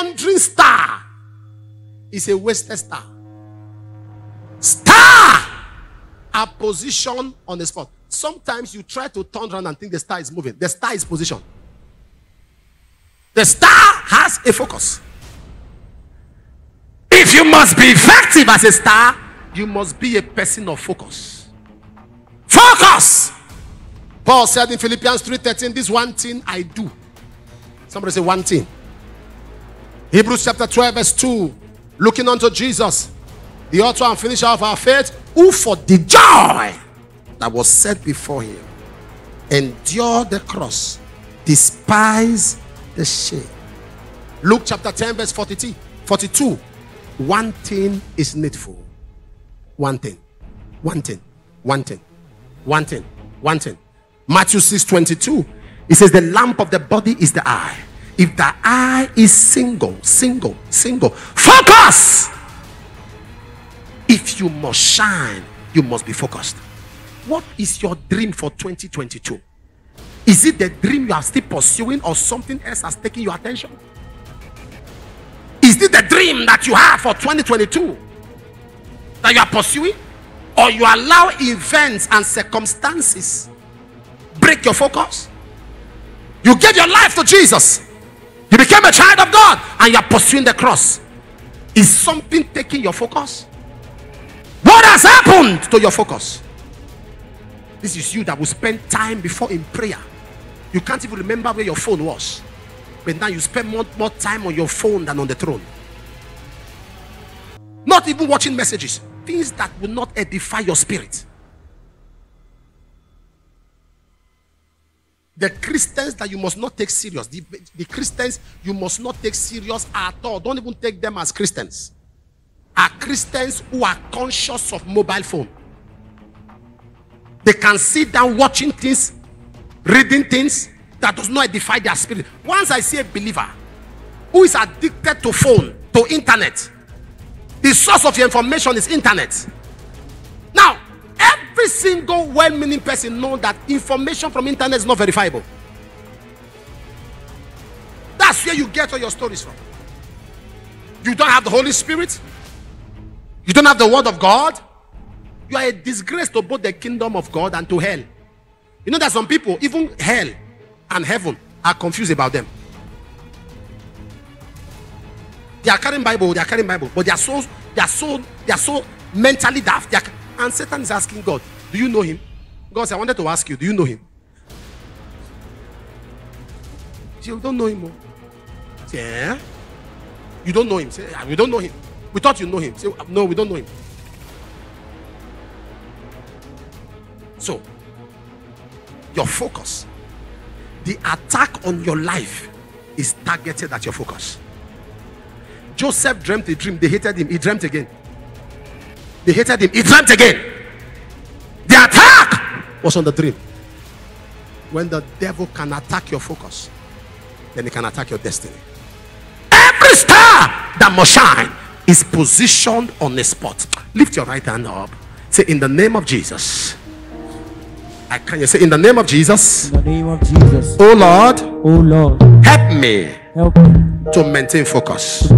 wandering star is a wasted star. Star are positioned on the spot. Sometimes you try to turn around and think the star is moving. The star is positioned. The star has a focus. If you must be effective as a star, you must be a person of focus. Focus! Paul said in Philippians 3:13, this one thing I do. Somebody say one thing. Hebrews chapter 12 verse 2. Looking unto Jesus, the author and finisher of our faith, who for the joy that was set before him endured the cross, despised the shame. Luke chapter 10 verse 42. One thing is needful. One thing. One thing. One thing. One thing. One thing. Matthew 6:22. It says the lamp of the body is the eye. If the eye is single. Focus! If you must shine, you must be focused. What is your dream for 2022? Is it the dream you are still pursuing, or something else has taken your attention? Is it the dream that you have for 2022 that you are pursuing, or you allow events and circumstances break your focus? You gave your life to Jesus. You became a child of God and you are pursuing the cross. Is something taking your focus? What has happened to your focus? This is you that will spend time before in prayer. You can't even remember where your phone was. But now you spend more time on your phone than on the throne. Not even watching messages. Things that will not edify your spirit. The Christians that you must not take serious. The Christians you must not take serious at all. Don't even take them as Christians. Are Christians who are conscious of mobile phone. They can sit down watching things, reading things that does not edify their spirit. Once I see a believer who is addicted to phone, to internet, the source of your information is internet. Now, every single well-meaning person knows that information from internet is not verifiable. That's where you get all your stories from. You don't have the Holy Spirit. You don't have the Word of God. You are a disgrace to both the kingdom of God and to hell. You know that some people, even hell and heaven, are confused about them. They are carrying Bible, but they are so mentally daft. And Satan is asking God, do you know him? God said, I wanted to ask you, do you know him? You don't know him. Say, yeah. You don't know him. Say, we don't know him. We thought you know him. Say, no, we don't know him. So, your focus, the attack on your life is targeted at your focus. Joseph dreamt a dream. They hated him. He dreamt again. They hated him. He dreamt again. The attack was on the dream. When the devil can attack your focus, then he can attack your destiny. Every star that must shine is positioned on a spot. Lift your right hand up. Say, in the name of Jesus. I can you say, in the name of Jesus. In the name of Jesus. Oh Lord. Oh Lord. Help me. Help me to maintain focus.